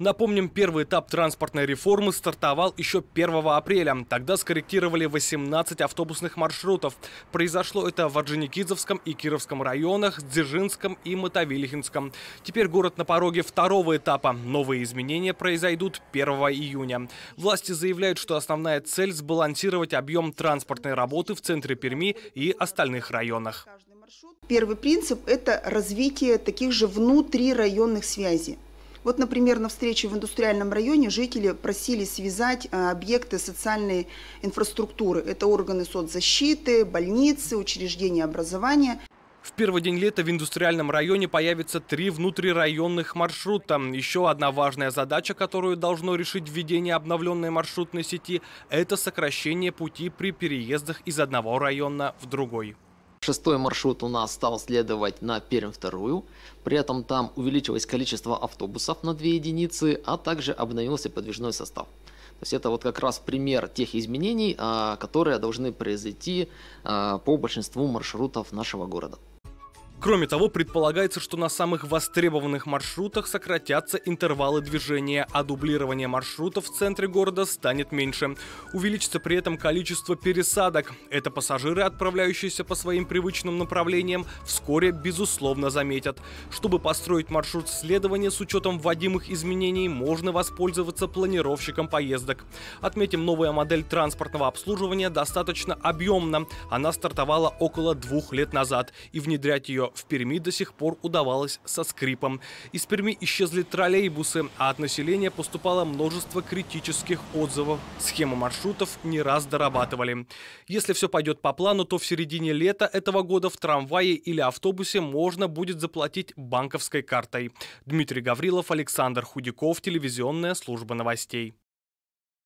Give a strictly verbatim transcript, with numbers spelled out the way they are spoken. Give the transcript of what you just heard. Напомним, первый этап транспортной реформы стартовал еще первого апреля. Тогда скорректировали восемнадцать автобусных маршрутов. Произошло это в Орджоникидзевском и Кировском районах, Дзержинском и Мотовилихинском. Теперь город на пороге второго этапа. Новые изменения произойдут первого июня. Власти заявляют, что основная цель – сбалансировать объем транспортной работы в центре Перми и остальных районах. Первый принцип – это развитие таких же внутрирайонных связей. Вот, например, на встрече в Индустриальном районе жители просили связать объекты социальной инфраструктуры. Это органы соцзащиты, больницы, учреждения образования. В первый день лета в Индустриальном районе появится три внутрирайонных маршрута. Еще одна важная задача, которую должно решить введение обновленной маршрутной сети, это сокращение пути при переездах из одного района в другой. Шестой маршрут у нас стал следовать на Пермь Вторую. При этом там увеличилось количество автобусов на две единицы, а также обновился подвижной состав. То есть это вот как раз пример тех изменений, которые должны произойти по большинству маршрутов нашего города. Кроме того, предполагается, что на самых востребованных маршрутах сократятся интервалы движения, а дублирование маршрутов в центре города станет меньше. Увеличится при этом количество пересадок. Это пассажиры, отправляющиеся по своим привычным направлениям, вскоре, безусловно, заметят. Чтобы построить маршрут следования с учетом вводимых изменений, можно воспользоваться планировщиком поездок. Отметим, новая модель транспортного обслуживания достаточно объемна. Она стартовала около двух лет назад, и внедрять ее в Перми до сих пор удавалось со скрипом. Из Перми исчезли троллейбусы, а от населения поступало множество критических отзывов. Схему маршрутов не раз дорабатывали. Если все пойдет по плану, то в середине лета этого года в трамвае или автобусе можно будет заплатить банковской картой. Дмитрий Гаврилов, Александр Худиков, телевизионная служба новостей.